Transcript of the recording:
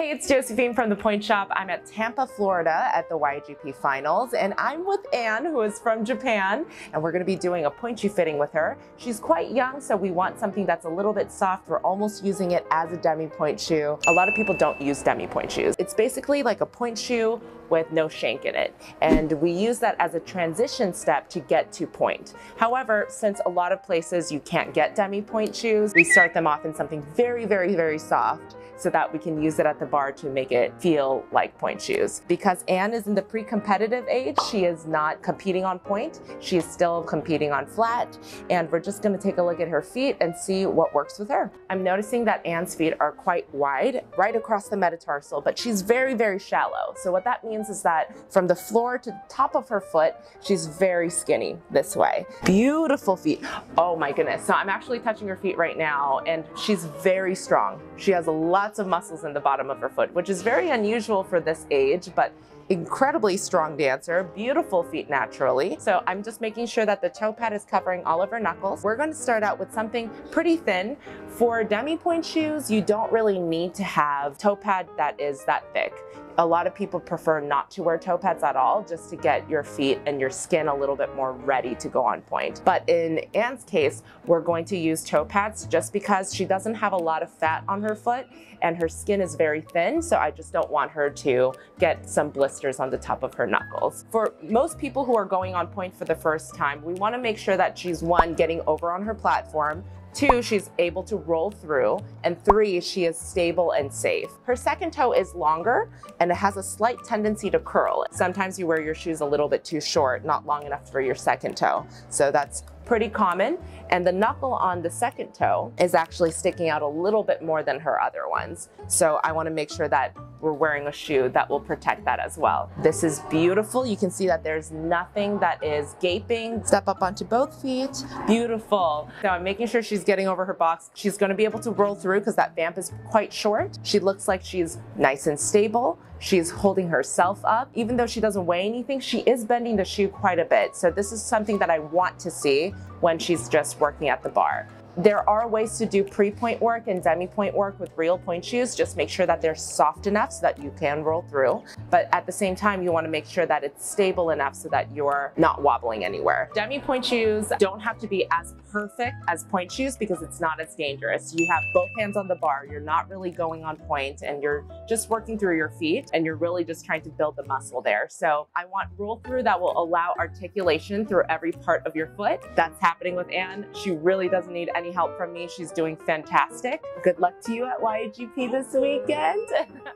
Hey, it's Josephine from The Pointe Shop. I'm at Tampa, Florida at the YGP Finals, and I'm with Anne, who is from Japan, and we're going to be doing a pointe shoe fitting with her. She's quite young, so we want something that's a little bit soft. We're almost using it as a demi-pointe shoe. A lot of people don't use demi-pointe shoes. It's basically like a pointe shoe with no shank in it, and we use that as a transition step to get to pointe. However, since a lot of places you can't get demi-pointe shoes, we start them off in something very, very, very soft so that we can use it at the bar to make it feel like pointe shoes. Because Anne is in the pre-competitive age, she is not competing on pointe, she is still competing on flat, and we're just gonna take a look at her feet and see what works with her. I'm noticing that Anne's feet are quite wide, right across the metatarsal, but she's very, very shallow. So what that means is that from the floor to the top of her foot, she's very skinny this way. Beautiful feet, oh my goodness. So I'm actually touching her feet right now, and she's very strong. She has lots of muscles in the bottom of her foot, which is very unusual for this age, but incredibly strong dancer, beautiful feet naturally. So I'm just making sure that the toe pad is covering all of her knuckles. We're going to start out with something pretty thin. For demi-pointe shoes, you don't really need to have toe pad that is that thick. A lot of people prefer not to wear toe pads at all, just to get your feet and your skin a little bit more ready to go on pointe. But in Anne's case, we're going to use toe pads just because she doesn't have a lot of fat on her foot and her skin is very thin, so I just don't want her to get some blisters on the top of her knuckles. For most people who are going on pointe for the first time, we want to make sure that she's, one, getting over on her platform, two, she's able to roll through, and three, she is stable and safe. Her second toe is longer and it has a slight tendency to curl. Sometimes you wear your shoes a little bit too short, not long enough for your second toe. So that's pretty common. And the knuckle on the second toe is actually sticking out a little bit more than her other ones. So I want to make sure that we're wearing a shoe that will protect that as well. This is beautiful. You can see that there's nothing that is gaping. Step up onto both feet. Beautiful. So I'm making sure she's getting over her box. She's going to be able to roll through because that vamp is quite short. She looks like she's nice and stable. She's holding herself up. Even though she doesn't weigh anything, she is bending the shoe quite a bit. So this is something that I want to see when she's just working at the bar. There are ways to do pre-point work and demi-point work with real pointe shoes. Just make sure that they're soft enough so that you can roll through. But at the same time, you want to make sure that it's stable enough so that you're not wobbling anywhere. Demi-point shoes don't have to be as perfect as pointe shoes because it's not as dangerous. You have both hands on the bar. You're not really going on pointe and you're just working through your feet and you're really just trying to build the muscle there. So I want roll through that will allow articulation through every part of your foot. That's happening with Anne. She really doesn't need any help from me. She's doing fantastic. Good luck to you at YGP this weekend.